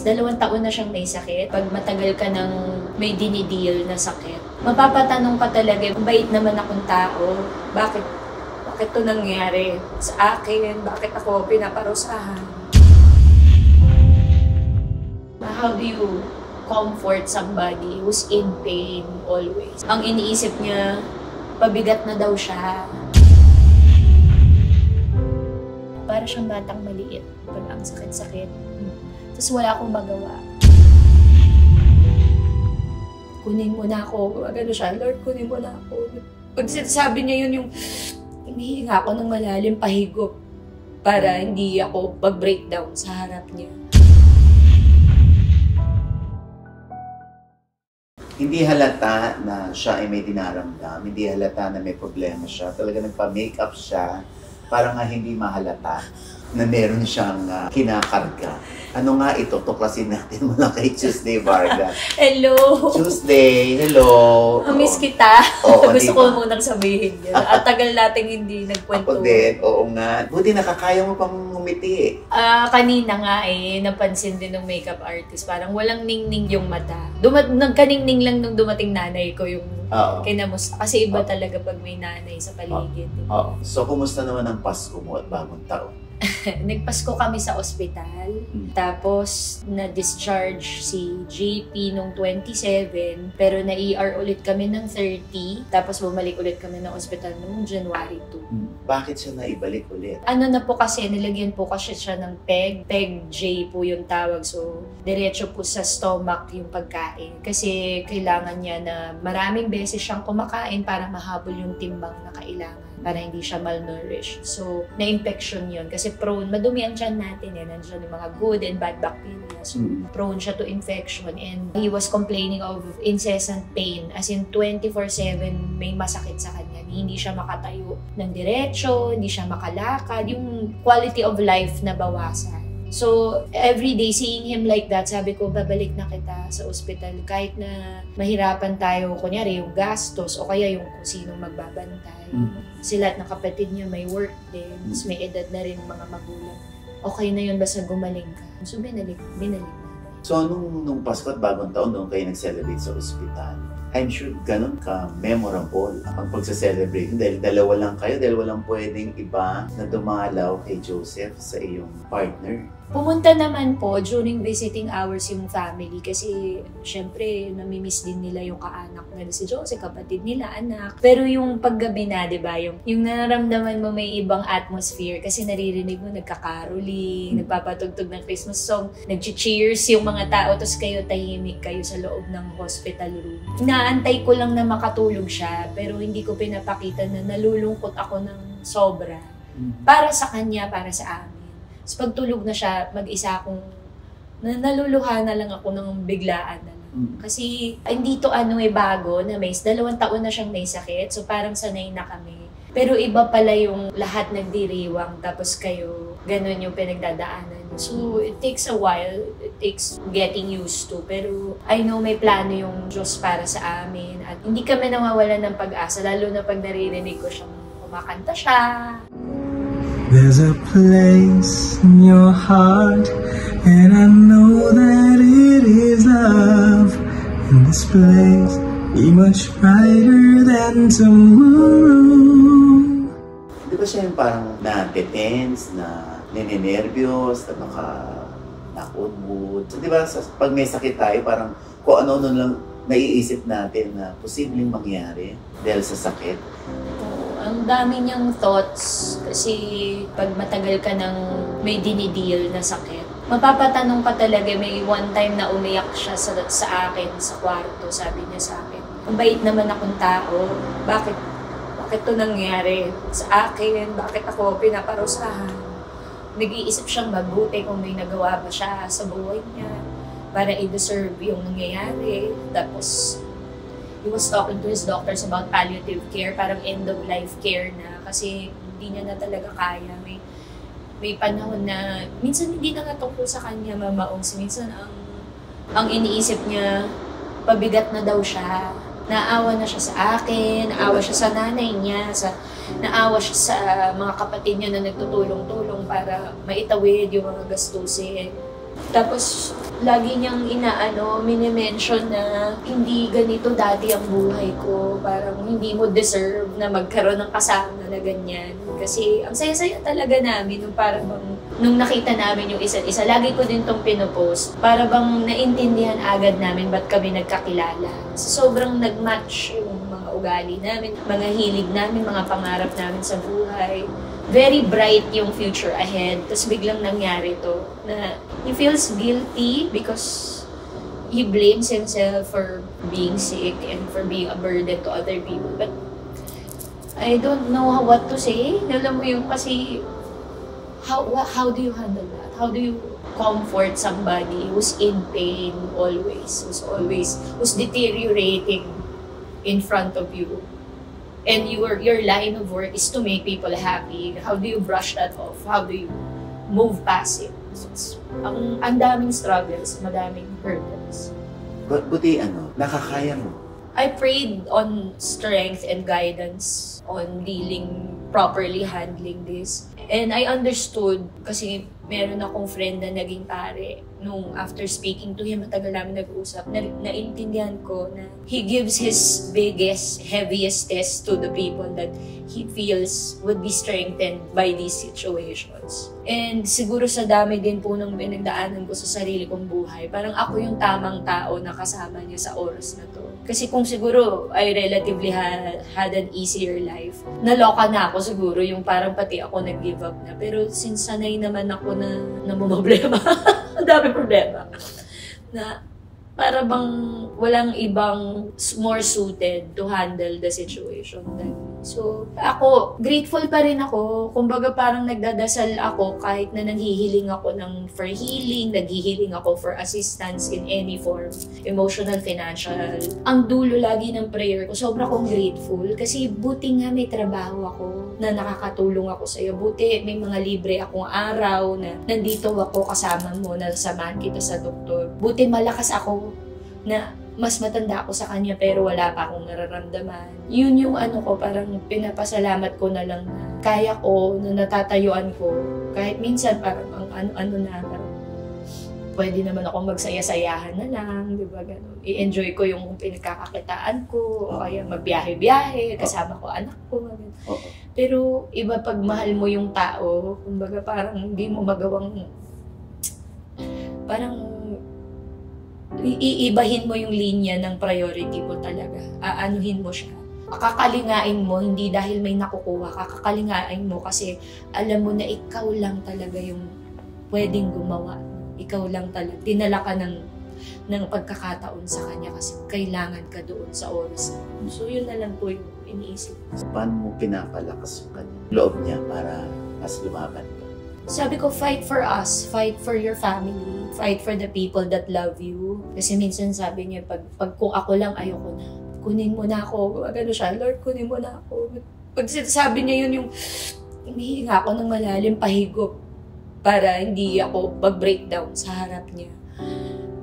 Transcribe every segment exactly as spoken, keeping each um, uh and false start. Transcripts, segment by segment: is dalawang taon na siyang may sakit. Pag matagal ka ng may dinideal na sakit, mapapatanong ka talaga, bait naman akong tao, bakit, bakit to nangyari sa akin? Bakit ako pinaparusahan? How do you comfort somebody who's in pain always? Ang iniisip niya, pabigat na daw siya. Para siyang batang maliit. Pag ang sakit-sakit. Tapos wala akong magawa. Kunin mo na ako. Gano'n siya, Lord, kunin mo na ako. Pag sinasabi niya yun, yung hinihinga ko ng malalim pahigop para hindi ako pag-breakdown sa harap niya. Hindi halata na siya ay may dinaramdam, hindi halata na may problema siya. Talaga nagpa-makeup siya para nga hindi mahalata na meron siyang uh, kinakarga. Ano nga ito? Tuklasin natin mula kay Tuesday Vargas. Hello! Tuesday! Hello! Amiss kita. Oo, gusto ko munang sabihin yan. At tagal nating hindi nagkwento. Ako din. Oo nga. Buti nakakaya mo pang umiti. Ah, uh, kanina nga eh, napansin din ng makeup artist, parang walang ningning yung mata. Dumat nagkaningning lang nung dumating nanay ko yung uh -oh. kinamusta. Kasi iba uh -oh. talaga pag may nanay sa paligid. Uh -oh. Uh -oh. So, kumusta naman ang Pasko mo at bagong taon? Nagpasko kami sa ospital. Mm. Tapos, na-discharge si J P nung twenty-seven. Pero na-E R ulit kami ng thirty. Tapos, bumalik ulit kami ng ospital noong January two. Mm. Bakit siya naibalik ulit? Ano na po kasi, nilagyan po kasi siya ng Peg. Peg J po yung tawag. So, diretso po sa stomach yung pagkain. Kasi, kailangan niya na maraming beses siyang kumakain para mahabol yung timbang na kailangan. Para hindi siya malnourished. So, na-infection yun. Kasi prone, madumi ang tiyan natin eh. Nandiyan yung mga good and bad bacteria. So, mm. prone siya to infection. And he was complaining of incessant pain. As in, twenty-four seven may masakit sa kanya. Hindi siya makatayo ng diretsyo, hindi siya makalakad. Yung quality of life na bawasan. So, every day seeing him like that, sabi ko, babalik na kita sa ospital. Kahit na mahirapan tayo, kunyari yung gastos o kaya yung kung sinong magbabantay. Mm. Sila at ng kapatid niya may work din, mm. may edad na rin mga magulang. Okay na yun, basta gumaling ka. So, binalik, binalik na. So, nung, nung Pasko at bagong taon, nung kayo nag-celebrate sa ospital, I'm sure ganun ka-memorable ang pagsa-celebrate. Dahil dalawa lang kayo, dahil walang pwedeng iba na dumalaw kay Joseph sa iyong partner. Pumunta naman po during visiting hours yung family kasi syempre namimiss din nila yung kaanak nila si Jose, kapatid nila, anak. Pero yung paggabi na, di ba, yung, yung nararamdaman mo may ibang atmosphere kasi naririnig mo nagkakaroling, mm-hmm. nagpapatugtog ng Christmas song, nag-cheers yung mga tao, tapos kayo tahimik kayo sa loob ng hospital room. Naantay ko lang na makatulog siya pero hindi ko pinapakita na nalulungkot ako ng sobra. Mm-hmm. Para sa kanya, para sa amin. So, pagtulog na siya, mag-isa akong naluluha na lang ako ng biglaan na lang. Mm. Kasi hindi to ano eh bago na may dalawang taon na siyang may sakit. So parang sanay na kami. Pero iba pala yung lahat nagdiriwang tapos kayo ganun yung pinagdadaanan. So it takes a while. It takes getting used to. Pero I know may plano yung Diyos para sa amin. At hindi kami nawawalan ng pag-asa. Lalo na pag naririnig ko siyang kumakanta siya. There's a place in your heart, and I know that it is love. And this place be much brighter than tomorrow. Di ba siya yung parang na-detense, na nininervyos, na baka nakunwood? So, di ba pag may sakit tayo, parang kung ano nun lang naiisip natin na posibleng mangyari dahil sa sakit. Ang dami niyang thoughts kasi pag matagal ka ng may dinideal na sakit, mapapatanong ka talaga. May one time na umiyak siya sa, sa akin sa kwarto, sabi niya sa akin, ang bait naman akong tao, bakit, bakit to nangyari sa akin, bakit ako pinaparusahan? Nag-iisip siyang mabuti kung may nagawa ba siya sa buhay niya para i-deserve yung nangyayari. Tapos he was talking to his doctors about palliative care, parang end-of-life care na kasi hindi niya na talaga kaya. May, may panahon na minsan hindi na natungkol sa kanya mamaong. Minsan ang, ang iniisip niya, pabigat na daw siya. Naawa na siya sa akin, naawa siya sa nanay niya, sa, naawa siya sa mga kapatid niya na nagtutulong-tulong para maitawid yung mga gastusin. Tapos, lagi niyang inaano, minimension na hindi ganito dati ang buhay ko. Parang hindi mo deserve na magkaroon ng kasama na ganyan. Kasi ang saya-saya talaga namin nung parang nung nakita namin yung isa't isa. Lagi ko din tong pinopost para bang naintindihan agad namin ba't kami nagkakilala. Sobrang nagmatch yung mga ugali namin, mga hilig namin, mga pangarap namin sa buhay. Very bright yung future ahead. Tapos biglang nangyari to na he feels guilty because he blames himself for being sick and for being a burden to other people. But I don't know what to say. Alam mo yung kasi, how, how do you handle that? How do you comfort somebody who's in pain always, who's always, who's deteriorating in front of you? And your your line of work is to make people happy. How do you brush that off? How do you move past it? So it's, ang, ang daming struggles, madaming hurdles. But buti ano, nakakaya mo. I prayed on strength and guidance on dealing, properly handling this. And I understood kasi meron akong friend na naging pare. Nung after speaking to him, matagal namin nag-uusap, na naintindihan ko na he gives his biggest, heaviest test to the people that he feels would be strengthened by these situations. And siguro sa dami din po nung pinagdaanan ko sa sarili kong buhay, parang ako yung tamang tao na kasama niya sa oras na to. Kasi kung siguro I relatively ha had an easier life, naloka na ako siguro yung parang pati ako nag-give up na. Pero since sanay naman ako na namumblema, ang dami problema, na para bang walang ibang more suited to handle the situation. So, ako, grateful pa rin ako. Kumbaga parang nagdadasal ako kahit na nanghihiling ako ng for healing, naghihiling ako for assistance in any form, emotional, financial. Ang dulo lagi ng prayer ko, sobra kong grateful kasi buti nga may trabaho ako na nakakatulong ako sa'yo. Buti may mga libre akong araw na nandito ako kasama mo, nasamahan kita sa doktor. Buti malakas ako na mas matanda ako sa kanya pero wala pa akong nararamdaman. Yun yung ano ko, parang pinapasalamat ko na lang na kaya ko, na natatayuan ko. Kahit minsan parang ang ano-ano na, parang pwede naman ako magsaya-sayahan na lang, di ba gano'n. I-enjoy ko yung pinagkakakitaan ko, o kaya magbiyahe-biyahe, kasama ko anak ko. Pero iba pag mahal mo yung tao, kumbaga parang hindi mo magawang, parang iibahin mo yung linya ng priority mo talaga. Aanuhin mo siya. Kakalingain mo, hindi dahil may nakukuha. Kakalingain mo kasi alam mo na ikaw lang talaga yung pwedeng gumawa. Ikaw lang talaga. Tinala ka ng, ng pagkakataon sa kanya kasi kailangan ka doon sa oras. So yun na lang po yung iniisip. Paano mo pinapalakas yung kanya? Loob niya para mas lumaban ka? Sabi ko, fight for us. Fight for your family. Fight for the people that love you. Kasi minsan sabi niya, pag, pag kung ako lang, ayoko na. Kunin mo na ako. Ano siya, Lord, kunin mo na ako. Pag sabi niya yun, yung humihinga ako ng malalim pahigop para hindi ako mag-breakdown sa harap niya.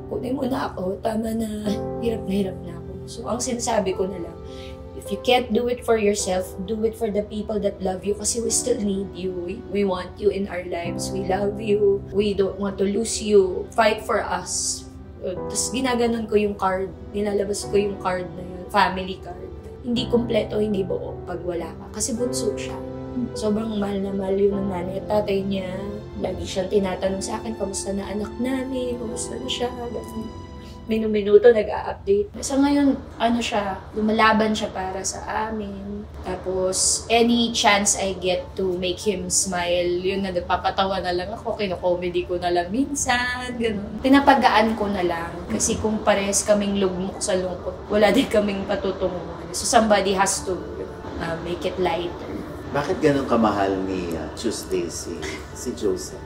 Kunin mo na ako. Tama na, hirap na hirap na ako. So, ang sinasabi ko na lang, if you can't do it for yourself, do it for the people that love you kasi we still need you. We, we want you in our lives. We love you. We don't want to lose you. Fight for us. Tapos ginaganon ko yung card. Nilalabas ko yung card na yun. Family card. Hindi kompleto, hindi buo pag wala ka. Kasi bunso siya. Sobrang mahal na mahal yun ng nanay at tatay niya. Lagi siyang tinatanong sa akin, kamusta na anak namin? Kamusta na siya? Ganun. Minuminuto nag-a-update. Sa ngayon, ano siya, lumalaban siya para sa amin. Tapos, any chance I get to make him smile, yun na napapatawa na lang ako, kino-comedy ko na lang minsan, ganun. Pinapagaan ko na lang, kasi kung parehas kaming lugmok sa lungkot, wala din kaming patutunguhan. So somebody has to uh, make it lighter. Bakit ganun kamahal ni uh, Tuesday si, si Joseph?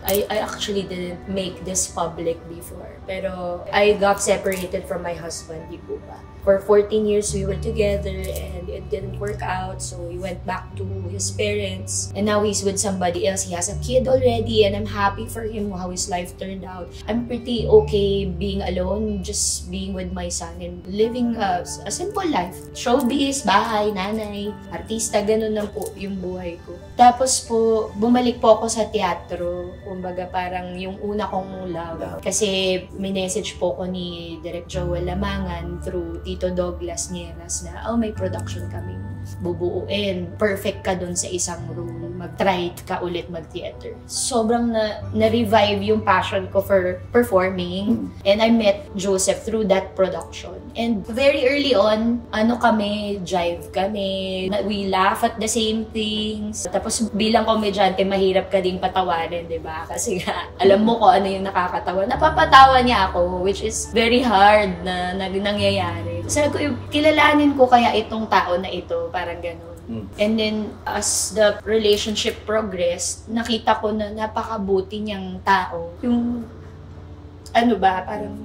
I, I actually didn't make this public before, pero I got separated from my husband, di ko ba? For fourteen years, we were together and it didn't work out, so he went back to his parents. And now he's with somebody else. He has a kid already and I'm happy for him how his life turned out. I'm pretty okay being alone, just being with my son and living a, a simple life. Showbiz, bahay, nanay, artista, ganun lang po yung buhay ko. Tapos po, bumalik po ako sa teatro. kumbaga parang yung una kong love. Kasi may message po ko ni Director Joel Lamangan through Tito Douglas Nieras na, oh, may production kami bubuuin. Perfect ka dun sa isang role. Mag-try ka ulit mag-theater. Sobrang na, na-revive yung passion ko for performing. And I met Joseph through that production. And very early on, ano kami, jive kami. We laugh at the same things. Tapos bilang komedyante, mahirap ka ding patawarin, di ba? Kasi nga, alam mo ko ano yung nakakatawa. Napapatawa niya ako, which is very hard na, na nangyayari. Sabi ko, kilalanin ko kaya itong tao na ito, parang gano'n. Mm. And then, as the relationship progressed, nakita ko na napakabuti niyang tao. Yung, ano ba, parang,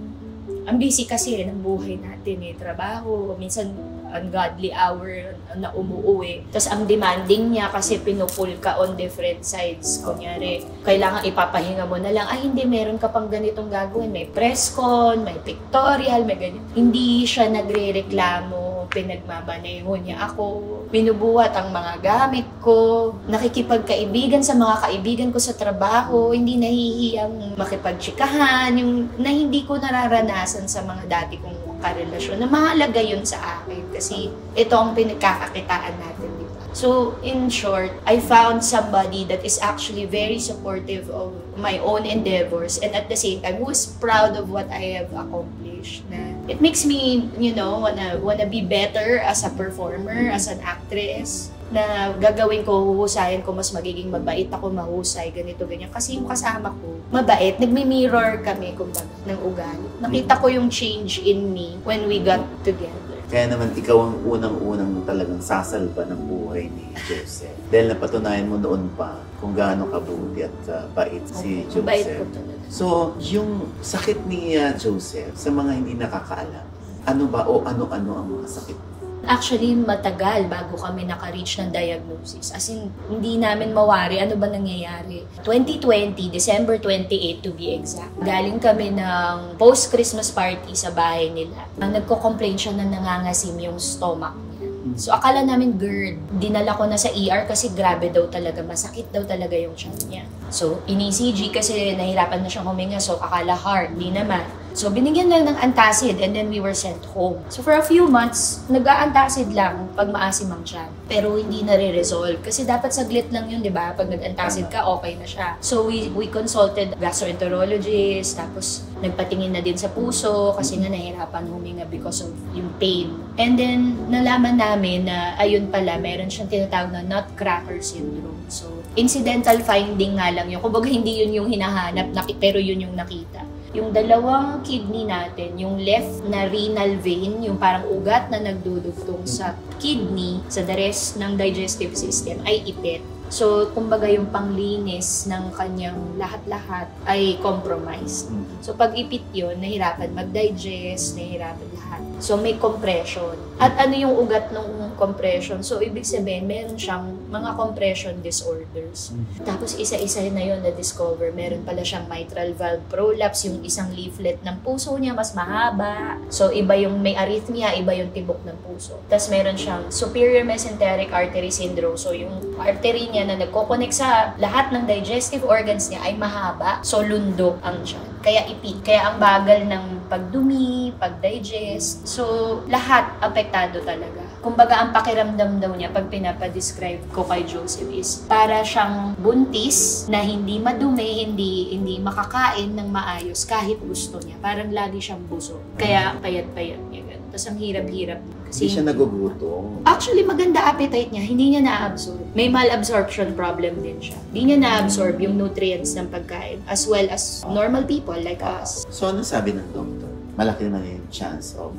ang busy kasi eh, ng buhay natin eh, trabaho, minsan ungodly hour na umuwi. Tapos ang demanding niya kasi pinupull ka on different sides. Kunyari, kailangan ipapahinga mo na lang, ay hindi, meron ka pang ganitong gagawin. May press con, may pictorial, may ganito. Hindi siya nagre-reklamo. Pinagmamaneho niya ako. Binubuhat ang mga gamit ko. Nakikipagkaibigan sa mga kaibigan ko sa trabaho. Hindi nahihiyang makipagtsikahan. Yung na hindi ko nararanasan sa mga dati kong karelasyon. Na mahalaga yun sa akin. Kasi ito ang pinagkakakitaan natin. So, in short, I found somebody that is actually very supportive of my own endeavors and at the same time, who is proud of what I have accomplished. Na it makes me, you know, wanna, wanna be better as a performer, as an actress. Na gagawin ko, huhusayan ko, mas magiging mabait ako, mahusay, ganito, ganyan. Kasi yung kasama ko, mabait. Nagmi-mirror kami, kumbaga, ng ugali. Nakita ko yung change in me when we got together. Kaya naman, ikaw ang unang-unang talagang sasalba ng buhay ni Joseph. Dahil napatunayan mo noon pa kung gaano kabuti at uh, bait si okay, Joseph. Bait ko talaga. So, yung sakit ni uh, Joseph sa mga hindi nakakaalam, ano ba o ano-ano ang mga sakit? Actually, matagal bago kami naka-reach ng diagnosis. As in, hindi namin mawari ano ba nangyayari. twenty twenty, December twenty-eighth to be exact. Galing kami ng post-Christmas party sa bahay nila. Nagko-complain siya na nangangasim yung stomach niya. So, akala namin GERD. Dinala ko na sa E R kasi grabe daw talaga. Masakit daw talaga yung tiyan niya. So, in-E C G kasi nahirapan na siyang huminga. So, akala hard. Di naman. So, binigyan lang ng antacid and then we were sent home. So, for a few months, nag-a-antacid lang pag maasim ang tiyan. Pero hindi na re-resolve. Kasi dapat saglit lang yun, di ba? Pag nag-antacid ka, okay na siya. So, we, we consulted gastroenterologist, tapos nagpatingin na din sa puso kasi nga nahirapan huminga because of yung pain. And then, nalaman namin na ayun pala, meron siyang tinatawag na nutcracker syndrome. So, incidental finding nga lang yun. Kumbaga, hindi yun yung hinahanap, pero yun yung nakita. Yung dalawang kidney natin, yung left na renal vein, yung parang ugat na nagdudugtong sa kidney, sa the rest ng digestive system, ay ipit. So, kumbaga yung panglinis ng kanyang lahat-lahat ay compromised. So, pag ipit yun, nahirapan mag-digest, nahirapan lahat. So, may compression. At ano yung ugat ng compression? So, ibig sabihin, meron siyang mga compression disorders. Tapos, isa-isa na yun na-discover. Meron pala siyang mitral valve prolapse, yung isang leaflet ng puso niya, mas mahaba. So, iba yung may arrhythmia, iba yung tibok ng puso. Tapos, meron siyang superior mesenteric artery syndrome. So, yung artery niya na nagko-connect sa lahat ng digestive organs niya ay mahaba. So, lundok ang tiyan. Kaya ipit. Kaya ang bagal ng pagdumi, pagdigest. So, lahat apektado talaga. Kumbaga, ang pakiramdam daw niya pag pinapa-describe ko kay Joseph is para siyang buntis na hindi madumi, hindi, hindi makakain ng maayos kahit gusto niya. Parang lagi siyang busog. Kaya payat-payat niya. Tapos ang hirap-hirap. Kasi hindi siya nagugutong. Actually, maganda appetite niya. Hindi niya na-absorb. May malabsorption problem din siya. Hindi niya na-absorb yung nutrients ng pagkain as well as normal people like us. So, ano sabi ng doktor? Malaki naman yung chance of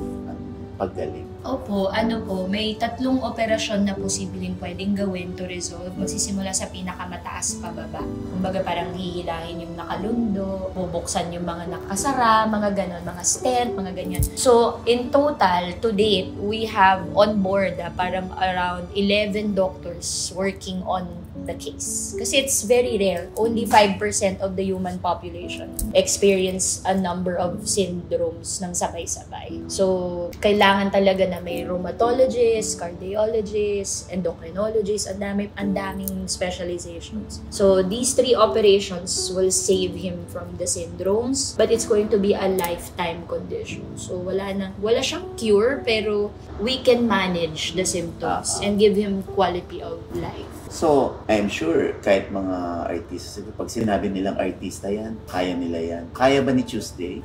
paggaling. Opo, ano po, may tatlong operasyon na posibleng pwedeng gawin to resolve. Magsisimula sa pinakamataas pababa. Kumbaga parang hihilahin yung nakalundo, bubuksan yung mga nakasara, mga ganon, mga stent, mga ganyan. So, in total, to date, we have on board ah, parang around eleven doctors working on the case. Kasi it's very rare. Only five percent of the human population experience a number of syndromes ng sabay-sabay. So, kailangan talaga na may rheumatologist, cardiologist, endocrinologist, ang dami, ang daming specializations. So, these three operations will save him from the syndromes, but it's going to be a lifetime condition. So, wala na, wala siyang cure, pero we can manage the symptoms and give him quality of life. So, I'm sure kahit mga artista, pag sinabi nilang artista yan, kaya nila yan. Kaya ba ni Tuesday?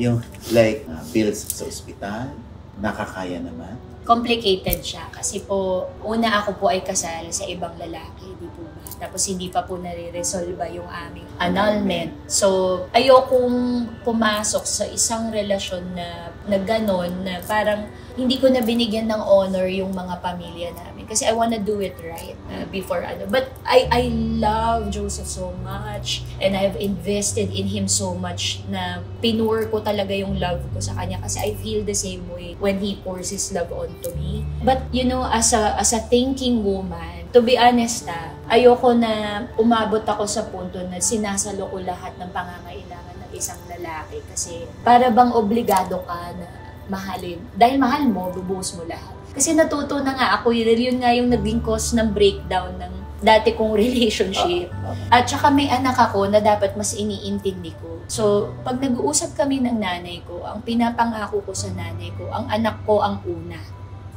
Yung like uh, bills sa ospital, nakakaya naman? Complicated siya kasi po, una ako po ay kasal sa ibang lalaki, di po ba? Tapos hindi pa po nare-resolve yung aming annulment. So, ayokong pumasok sa isang relasyon na, na ganon, na parang hindi ko na binigyan ng honor yung mga pamilya namin. Kasi I wanna do it right uh, before ano. But I, I love Joseph so much and I've invested in him so much na pinur ko talaga yung love ko sa kanya kasi I feel the same way when he pours his love onto me. But you know, as a, as a thinking woman, to be honest ah, ayoko na umabot ako sa punto na sinasalo ko lahat ng pangangailangan ng isang lalaki kasi para bang obligado ka na mahalin. Dahil mahal mo, bubuhos mo lahat. Kasi natuto na nga ako, yun, yun nga yung naging cause ng breakdown ng dati kong relationship. At saka may anak ako na dapat mas iniintindi ko. So, pag nag-uusap kami ng nanay ko, ang pinapangako ko sa nanay ko, ang anak ko ang una.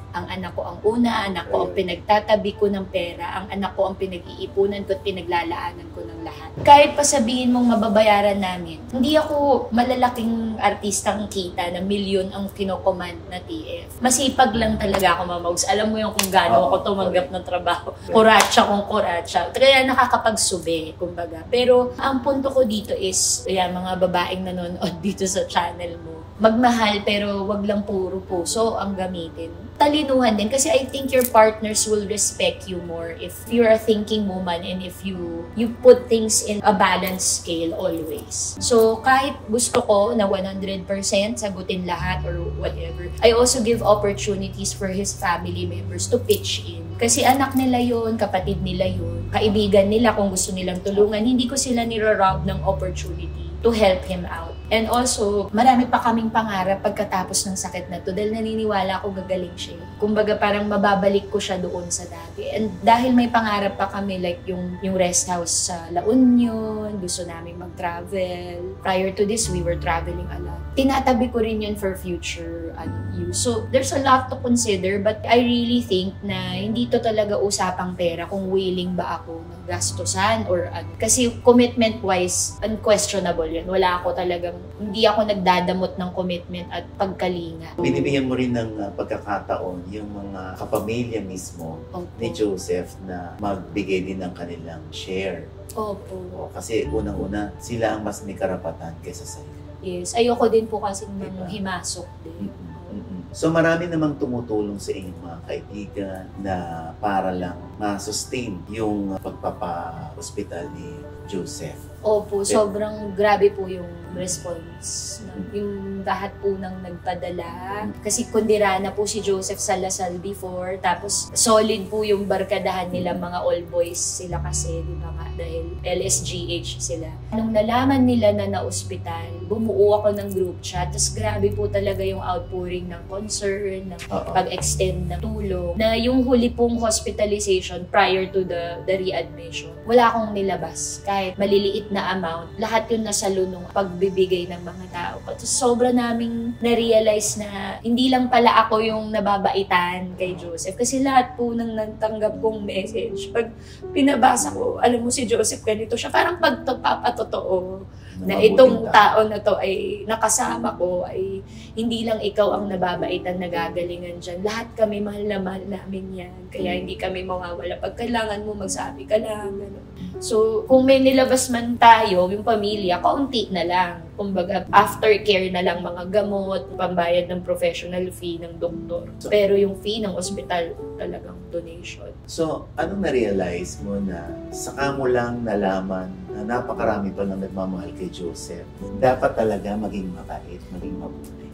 Ang anak ko ang una, anak ko ang pinagtatabi ko ng pera, ang anak ko ang pinag-iipunan ko at pinaglalaanan ko ng lahat. Kahit pa sabihin mong mababayaran namin, hindi ako malalaking artistang kita na milyon ang kinocommand na T F. Masipag lang talaga ako, Mama Ugs. Alam mo yung kung gaano ako tumanggap ng trabaho. Kuratsa kung kuratsa. Kaya nakakapagsube, kumbaga. Pero ang punto ko dito is, yan, mga babaeng nanonood dito sa channel mo, magmahal pero wag lang puro puso ang gamitin. Talinuhan din kasi I think your partners will respect you more if you're a thinking woman and if you you put things in a balanced scale always. So kahit gusto ko na one hundred percent sagutin lahat or whatever, I also give opportunities for his family members to pitch in. Kasi anak nila yun, kapatid nila yun, kaibigan nila kung gusto nilang tulungan, hindi ko sila nira-rob ng opportunity to help him out. And also, marami pa kaming pangarap pagkatapos ng sakit na to dahil naniniwala ako gagaling siya. Kumbaga parang mababalik ko siya doon sa dati. And dahil may pangarap pa kami like yung, yung rest house sa La Union, gusto namin mag-travel. Prior to this, we were traveling a lot. Tinatabi ko rin yun for future ano, use. So, there's a lot to consider but I really think na hindi to talaga usapang pera kung willing ba ako ng gastusan or ano. Kasi commitment-wise, unquestionable yun. Wala ako talagang, hindi ako nagdadamot ng commitment at pagkalinga. Binibigyan mo rin ng uh, pagkakataon yung mga kapamilya mismo okay. ni Joseph na magbigay din ng kanilang share. Opo. O, kasi unang-una, sila ang mas may karapatan kaysa sa'yo. Yes. Ayoko din po kasi nang himasok din. Mm-hmm. So marami namang tumutulong sa inyong mga kaibigan na para lang ma-sustain yung pagpapa-hospital ni Joseph. Opo, But, sobrang grabe po yung response. Yung lahat po nang nagpadala. Kasi kundirana po si Joseph sa Lasal before. Tapos solid po yung barkadahan nila, mga all boys sila kasi, di ba nga? Dahil L S G H sila. Nung nalaman nila na na-hospital, bumuo ako ng group chat. Tapos grabe po talaga yung outpouring ng concern, ng pag-extend ng tulong. Na yung huli pong hospitalization prior to the, the readmission, wala akong nilabas. Kahit maliliit na amount, lahat yun nasa lunong pagbibigay ng mga tao. At sobra naming na-realize na hindi lang pala ako yung nababaitan kay Joseph. Kasi lahat po nang natanggap kong message, pag pinabasa ko, alam mo si Joseph ganito siya, parang pagpapatotoo na itong tao na to ay nakasama ko, ay hindi lang ikaw ang nababaitan, nagagalingan dyan. Lahat kami mahal na mahal namin yan. Kaya hindi kami mawawala. Pag kailangan mo, magsabi ka lang. Ano. So, kung may nilabas man tayo, yung pamilya, kaunti na lang. Kumbaga, aftercare na lang, mga gamot, pambayad ng professional fee ng doktor. So, pero yung fee ng ospital, talagang donation. So, anong na-realize mo na saka mo lang nalaman na napakarami pa lang nagmamahal kay Joseph? Dapat talaga maging mabait, maging mabuti.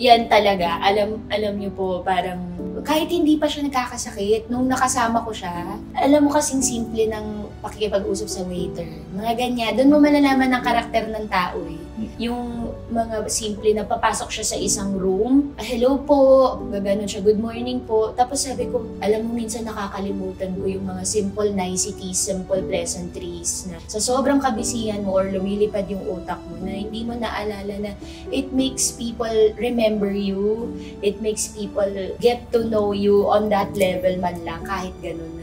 Yan talaga. Alam, alam niyo po, parang kahit hindi pa siya nagkakasakit, nung nakasama ko siya, alam mo kasing simple ng pakikipag-usap sa waiter. Mga ganyan. Doon mo malalaman ang karakter ng tao eh. Yung mga simple na papasok siya sa isang room, ah, hello po, gaganon siya, good morning po. Tapos sabi ko, alam mo minsan nakakalimutan ko yung mga simple niceties, simple pleasantries na sa sobrang kabisihan mo or lumilipad yung utak mo na hindi mo naalala na it makes people remember you, it makes people get to know you on that level man lang kahit ganun na.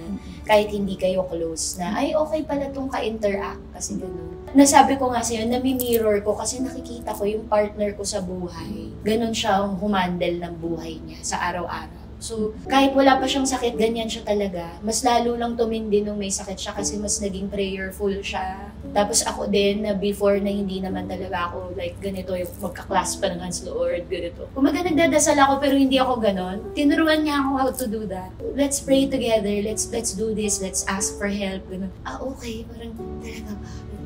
Kahit hindi kayo close na, ay okay pala itong ka-interact kasi gano'n. Nasabi ko nga sa'yo, nami-mirror ko kasi nakikita ko yung partner ko sa buhay. Gano'n siya ang humandle ng buhay niya sa araw-araw. So, kahit wala pa siyang sakit, ganyan siya talaga. Mas lalo lang tumindi nung may sakit siya kasi mas naging prayerful siya. Tapos ako din, na before na hindi naman talaga ako like ganito yung magka-clasp pa ng hands, Lord, ganito. Kumaga nagdadasal ako pero hindi ako ganon. Tinuruan niya ako how to do that. Let's pray together, let's let's do this, let's ask for help, ganun. Ah, okay, parang talaga ba?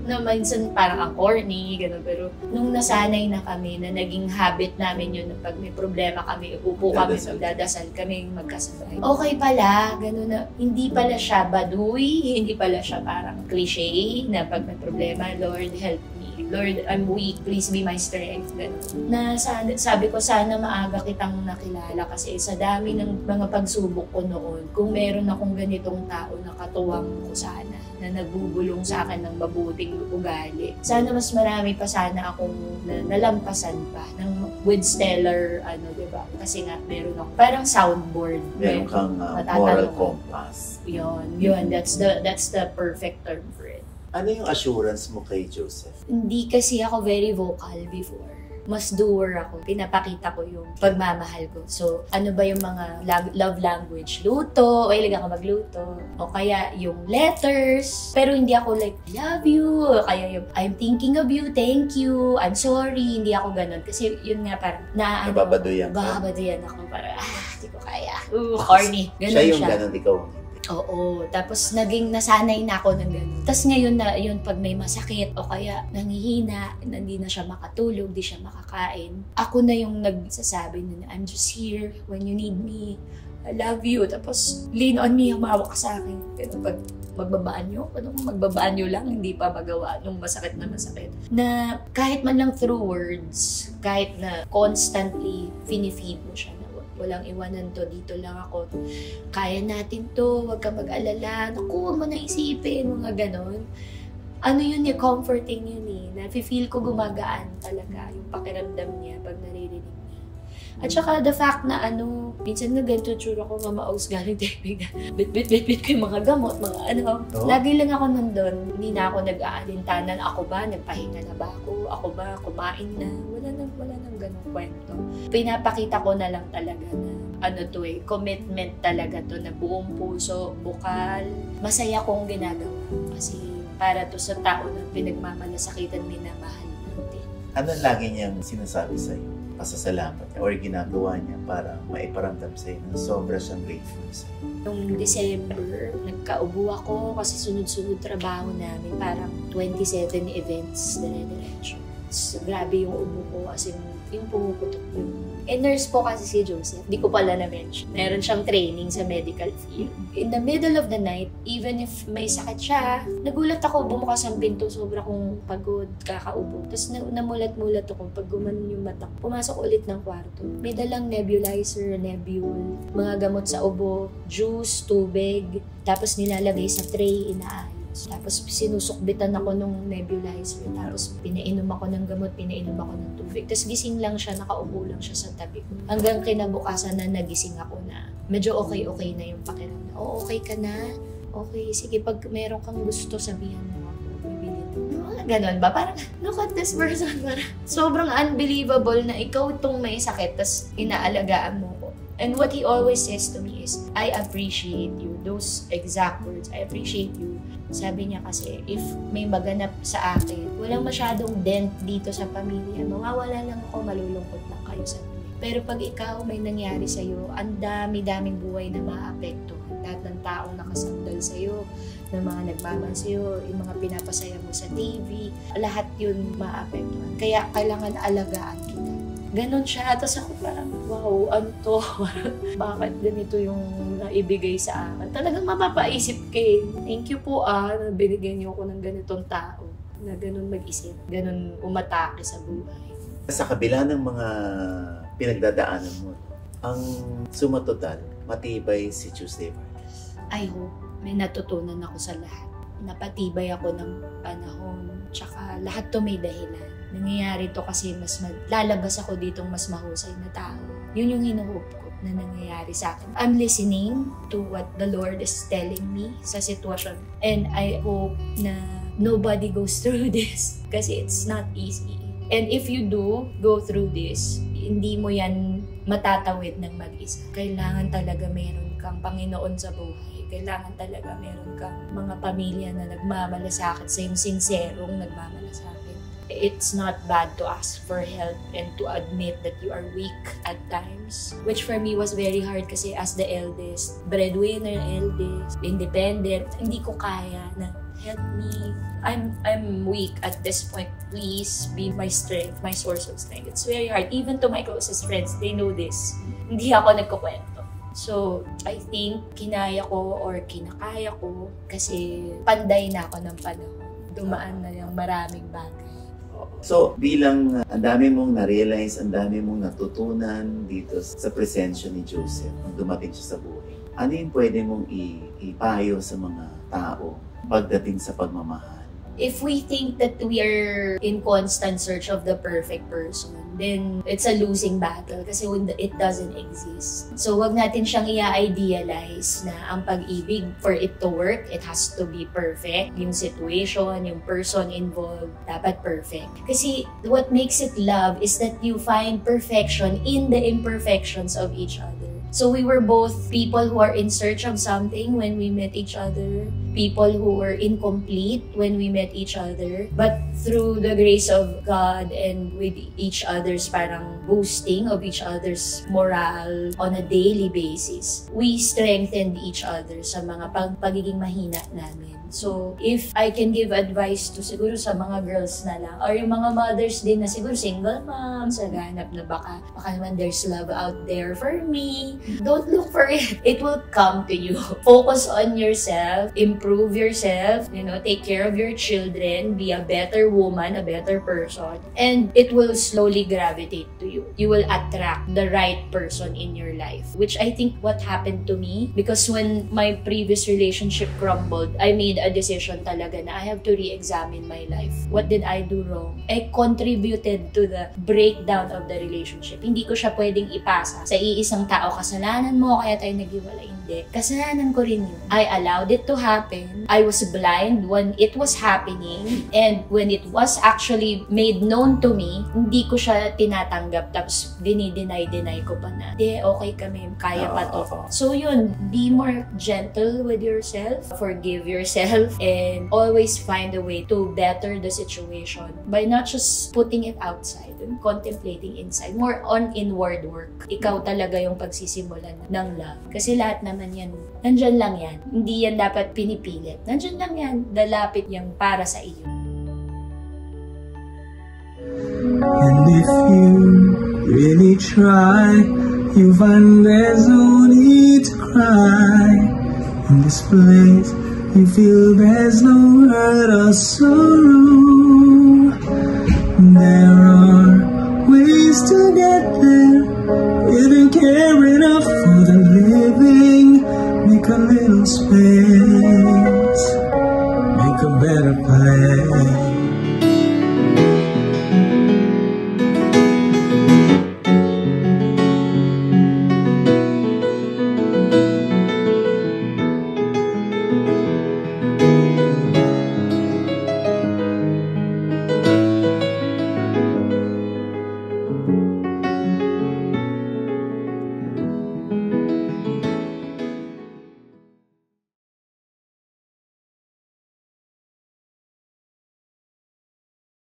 Na minsan parang ang corny, gano'n. Pero nung nasanay na kami, na naging habit namin yun, na pag may problema kami, upo kami, magdadasal kami, magkasabay. Okay pala, gano'n na, hindi pala siya baduy, hindi pala siya parang cliche, na pag may problema, Lord, help me. Lord, I'm weak, please be my strength. Na sabi ko, sana maaga kitang nakilala kasi sa dami ng mga pagsubok ko noon, kung meron akong ganitong tao na katuwang ko sana, na nagbubulong sa akin ng mabuting ugali, sana mas marami pa sana akong nalampasan pa ng with stellar, ano, diba? Kasi nga, meron ako, parang soundboard. Meron kang uh, moral compass. Yun, yun, that's the, that's the perfect term for it. Ano yung assurance mo kay Joseph? Hindi kasi ako very vocal before. Mas doer ako. Pinapakita ko yung pagmamahal ko. So, ano ba yung mga love language? Luto. O, hilig ako magluto. O kaya yung letters. Pero hindi ako like, love you. O kaya yung, I'm thinking of you. Thank you. I'm sorry. Hindi ako ganun. Kasi yun nga parang, na ano, nababadoyan ka. Nababadoyan ako. Parang, ah, di ko kaya. Ooh, corny. Ganun siya. Siya yung ganun, ikaw. Oo. Tapos naging nasanay na ako ng gano'n. Tapos ngayon na yun pag may masakit o kaya nangihina, hindi na siya makatulog, di siya makakain. Ako na yung nagsasabi na I'm just here when you need me. I love you. Tapos lean on me, humawak sa akin. Pero pag magbabanyo, ano magbabanyo lang, hindi pa magawa nung masakit na masakit. Na kahit man lang through words, kahit na constantly finifeed mo siya. Walang iwanan to, dito lang ako. Kaya natin to, huwag ka mag-alala. Naku, huwag mo naisipin, mga ganon. Ano yun eh, comforting yun eh. Nafe-feel ko gumagaan talaga yung pakiramdam niya pag naririnig niya. At saka the fact na ano, minsan nga ganito tsura ko, mamaos galing tebig. Bit-bit-bit-bit ko yung mga gamot, mga ano. No? Lagi lang ako nandun. Hindi na ako nag-aalintanan. Ako ba? Nagpahinga na ba ako? Ako ba? Kumain na? Wala na, wala na ganong kwento. Pinapakita ko na lang talaga na ano to eh, commitment talaga to na buong puso, bukal. Masaya kong ginagawa kasi para to sa tao na pinagmamalasakitan, minamahal natin. Ano lagi niyang sinasabi sa'yo? Pasasalamat niya or ginagawa niya para maiparamdam sa'yo na sobra siyang grateful sa'yo. Noong December, nagkaubo ako kasi sunod-sunod trabaho namin. Parang twenty-seven events na nadiretso. So, grabe yung ubo ko as in, yung pumuputok yun. And nurse po kasi si Joseph, di ko pala na-mention. Meron siyang training sa medical field. In the middle of the night, even if may sakit siya, nagulat ako, bumukas ang pinto, sobra kong pagod, kakaubo. Tapos namulat-mulat ako, pag gumanon yung mata, pumasok ulit ng kwarto. May dalang nebulizer, nebule, mga gamot sa ubo, juice, tubig, tapos nilalagay sa tray, inaayos. Tapos sinusukbitan ako nung nebulizer. Tapos pinainom ako ng gamot, pinainom ako ng tubig. Tapos gising lang siya, nakaupo lang siya sa tabi ko. Hanggang kinabukasan na nagising ako na medyo okay-okay na yung pakiramdam. Oo, okay ka na? Okay, sige, pag meron kang gusto, sabihan mo ako. Bibili mo. No, ganun ba? Parang, look at this person. Parang, sobrang unbelievable na ikaw itong may sakit, tapos inaalagaan mo ko. And what he always says to me is, I appreciate you. Those exact words, I appreciate you. Sabi niya kasi, if may maganap sa akin, walang masyadong dent dito sa pamilya. Mawawala lang ako, malulungkot lang kayo sa akin. Pero pag ikaw may nangyari sa'yo, ang dami-daming buhay na maapektuhan. Lahat ng taong nakasandal sa'yo, ng mga nagmamahal sa'yo, yung mga pinapasaya mo sa T V, lahat yun maapektuhan. Kaya kailangan alagaan kita. Ganon siya. Tapos ako parang, wow, ano to? Bakit ganito yung naibigay sa akin? Talagang mapapaisip kayo. Thank you po ah, na binigyan niyo ako ng ganitong tao. Na ganon mag-isip. Ganon umatake sa buhay. Sa kabila ng mga pinagdadaanan mo, ang sumatotal, matibay si Tuesday Vargas. I hope may natutunan ako sa lahat. Napatibay ako ng panahon. Tsaka lahat to may dahilan. Nangyayari to kasi mas lalabas ako ditong mas mahusay na tao. Yun yung hinuhope ko na nangyayari sa akin. I'm listening to what the Lord is telling me sa sitwasyon. And I hope na nobody goes through this kasi it's not easy. And if you do go through this, hindi mo yan matatawid ng mag-isa. Kailangan talaga meron kang Panginoon sa buhay. Kailangan talaga meron kang mga pamilya na nagmamalasakit sa yung sinserong nagmamalasakit. It's not bad to ask for help and to admit that you are weak at times. Which for me was very hard kasi as the eldest, breadwinner, eldest, independent, hindi ko kaya na help me. I'm, I'm weak at this point. Please be my strength, my source of strength. It's very hard. Even to my closest friends, they know this. Hindi ako nagkukwento. So, I think kinaya ko or kinakaya ko kasi panday na ako ng panahon. Dumaan na yung maraming bagay. So, bilang ang dami mong na-realize, ang dami mong natutunan dito sa presensya ni Joseph nung dumating siya sa buhay, ano yung pwede mong ipayo sa mga tao pagdating sa pagmamahal? If we think that we are in constant search of the perfect person, then it's a losing battle kasi it doesn't exist. So, wag natin siyang i-idealize na ang pag-ibig, for it to work, it has to be perfect. Yung situation, yung person involved, dapat perfect. Kasi what makes it love is that you find perfection in the imperfections of each other. So we were both people who are in search of something when we met each other, people who were incomplete when we met each other, but through the grace of God and with each other's parang boosting of each other's morale on a daily basis, we strengthened each other sa mga pag pagiging mahina namin. So if I can give advice to siguro sa mga girls na lang, or yung mga mothers din na siguro single moms, naghanap na baka, baka naman there's love out there for me. Don't look for it. It will come to you. Focus on yourself. Improve yourself. You know, take care of your children. Be a better woman, a better person. And it will slowly gravitate to you. You will attract the right person in your life. Which I think what happened to me. Because when my previous relationship crumbled, I made a decision talaga na I have to re-examine my life. What did I do wrong? I contributed to the breakdown of the relationship. Hindi ko siya pwedeng ipasa sa iisang tao. Kasalanan mo, kaya tayo naghiwalay. Hindi. Kasalanan ko rin yun. I allowed it to happen. I was blind when it was happening. And when it was actually made known to me, hindi ko siya tinatanggap. Tapos, dinideny-deny ko pa na. Hindi, okay kami. Kaya pa to. So yun, be more gentle with yourself. Forgive yourself. And always find a way to better the situation by not just putting it outside and contemplating inside. More on inward work. Ikaw talaga yung pagsisimulan ng love. Kasi lahat na naman yan. Nandyan lang yan. Hindi yan dapat pinipilit. Nandyan lang yan. Dalapit yan para sa iyo. And if you really try, you find there's no need to cry. In this place, you feel there's no hurt or sorrow. There